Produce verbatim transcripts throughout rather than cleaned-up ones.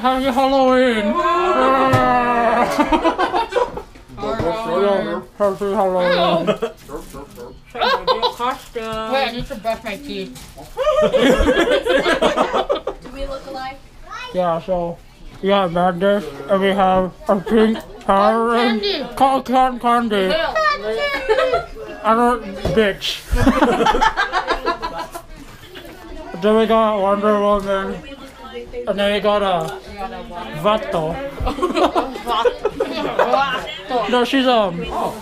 happy Halloween! Happy Halloween! I'm gonna do a costume. Wait, I need to brush my teeth. Do we look alike? Yeah, so we have Madness and we have a pink power and cotton candy. I don't bitch. Then we got Wonder Woman. And then we got a Vato. No, she's um oh.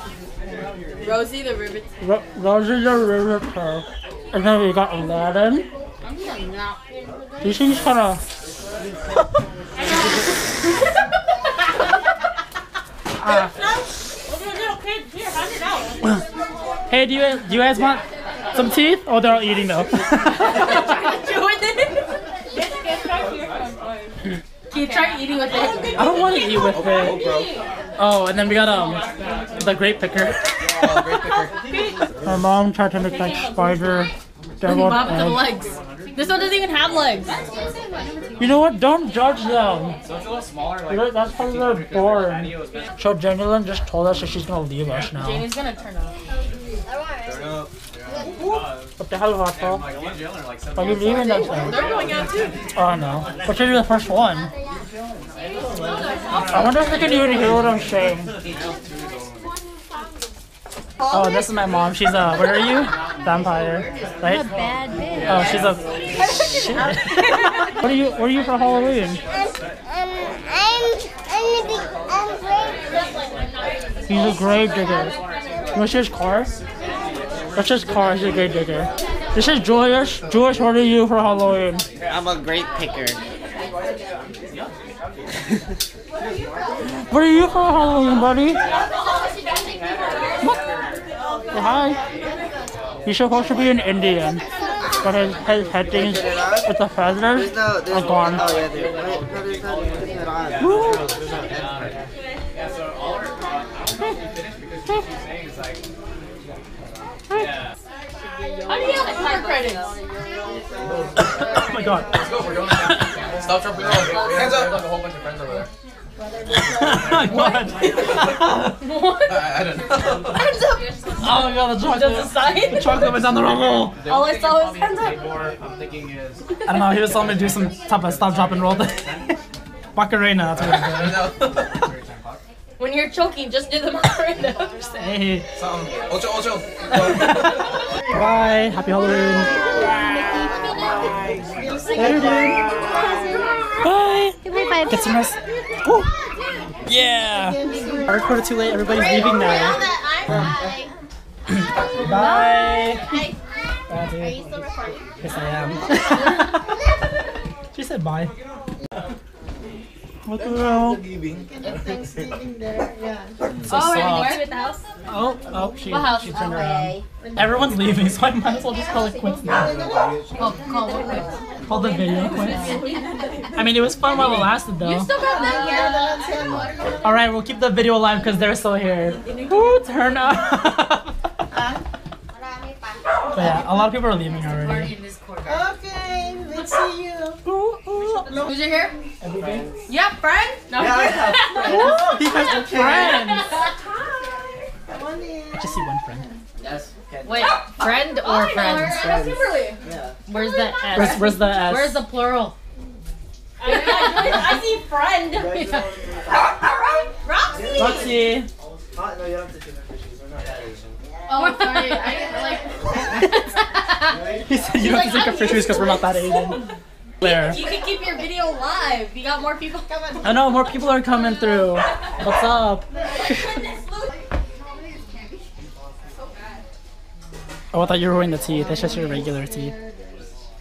Rosie the Rivet. Ro Rosie the Riveter. And then we got Aladdin. These things kinda uh, hey, do you do you guys want some teeth? Oh, they're all eating though. Can you try eating with it? I don't want to eat with it. Oh, and then we got um the grape picker. My mom tried to make like spider. Devil the legs. This one doesn't even have legs. You know what? Don't judge them. That's because they're bored. So Jenny Lynn just told us that she's gonna leave us now. Jenny's gonna turn up. What the hell is that for? Are you leaving that thing? They're going out too. Oh no. But you're the first one. I wonder if they can even hear what I'm saying. Oh, this is my mom. She's a. Uh, where are you? Vampire, right? I'm a bad bitch. Oh, she's a. What are you? What are you for Halloween? Um, I'm. I'm. I'm. He's a grave digger. What's his car? What's his car? He's a grave digger. This is Joyous. Joyous, what are you for Halloween? I'm a grape picker. What are you for Halloween, buddy? Say hi. He's supposed to be an Indian, but his, his head things with the feathers no, are gone. Oh, yeah, there's no, there's no, how do you have the car credits? Oh my god. Stop jumping around. Hands up. There's a whole bunch of friends over there. Oh god! What? I, I don't know. Hands up! Oh my god, the chocolate! The chocolate was on the wrong roll! All I saw was hands up! I'm thinking is... I don't know, he just told me to do some top, stop, drop, and roll thing. Macarena, that's what I'm doing. When you're choking, just do the Macarena. Hey! Ocho, ocho! Bye! Happy Halloween! Bye! Bye! Bye! Get some rest. Woo. Yeah! I recorded too late, everybody's leaving now. Bye! Bye! Are you still recording? Yes, I am. She said bye. What the hell? So oh, are you with the house? Oh, oh, she, she turned around. Everyone's leaving, so I might as well just call it quits now. Call, call it quits. Call the video quits. I mean, it was fun while it lasted, though. You still got them here. All right, we'll keep the video alive because they're still here. Woo, turn up. But yeah, a lot of people are leaving already. Okay, let's see you. Ooh, ooh. Who's your hair? Everything. You have friends? No, yeah, I have friends. He has friends. Hi. Come on in. I just see one friend. Yes. Okay. Wait, oh, friend oh, or friends? Friends. Yeah. Where's the S? Where's, where's the S? Where's the plural? I, mean, I, I see friend. Roxy. Roxy. Oh, no, you don't have to do that. We're not Asian. Oh, sorry. I didn't like. He said you don't have to drink our fisheries because we're not that Asian. There. You can keep your video live. You got more people coming. I know, more people are coming through. What's up? Oh, I thought you were wearing the teeth. That's just your regular teeth.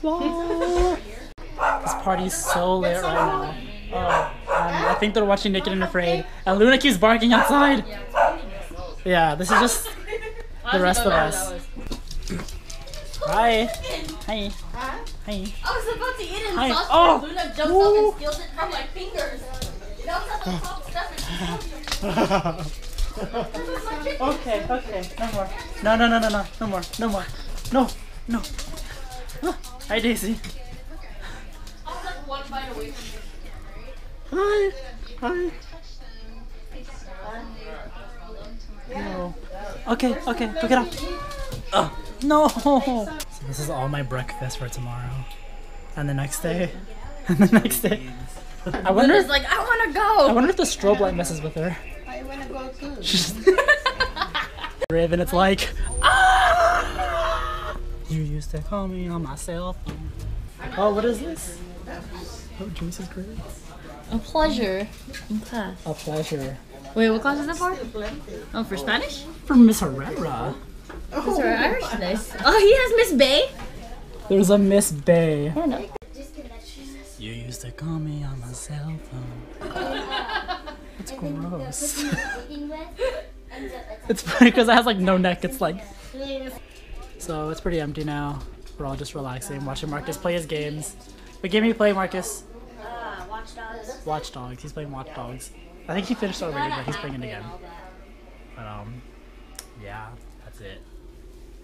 This party's so lit right now. Oh, um, I think they're watching Naked and Afraid. And Luna keeps barking outside. Yeah, this is just the rest of us. Hi. Hi. Hi. Hi. I was about to eat it and sauce oh. Luna jumps Woo. Up and steals it from my fingers. It was at the top stuff and Okay, okay, no more. No, no, no, no, no, no more, no more. No, no. Hi, Daisy. I was like one bite away from this, right? Hi. Hi. No. Okay, okay, go get up. Uh, no! So this is all my breakfast for tomorrow. And the next day. And the next day. I wonder if, like, I wanna go! I wonder if the strobe light messes with her. I wanna go too. Raven, it's like, ah! You used to call me on my cell phone. Oh, what is this? Oh, Joyce is great. A pleasure in class. A pleasure. Wait, what class is that for? Oh, for Spanish? For Miss Herrera. Oh, Miss Herrera Irish today. Oh, he has Miss Bae? There's a Miss Bae. I don't know. You used to call me on my cell phone. It's gross. It's funny because it has like no neck, it's like... So it's pretty empty now. We're all just relaxing, watching Marcus play his games. What game are you playing, Marcus? Uh, Watch Dogs. Watch Dogs, he's playing Watch Dogs. I think he finished already, but he's playing it again. But um, yeah, that's it.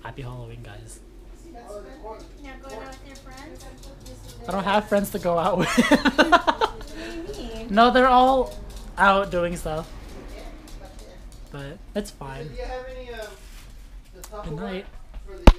Happy Halloween, guys. Now going out with your friends? I don't have friends to go out with. What do you mean? No, they're all out doing stuff. But it's fine. Good night.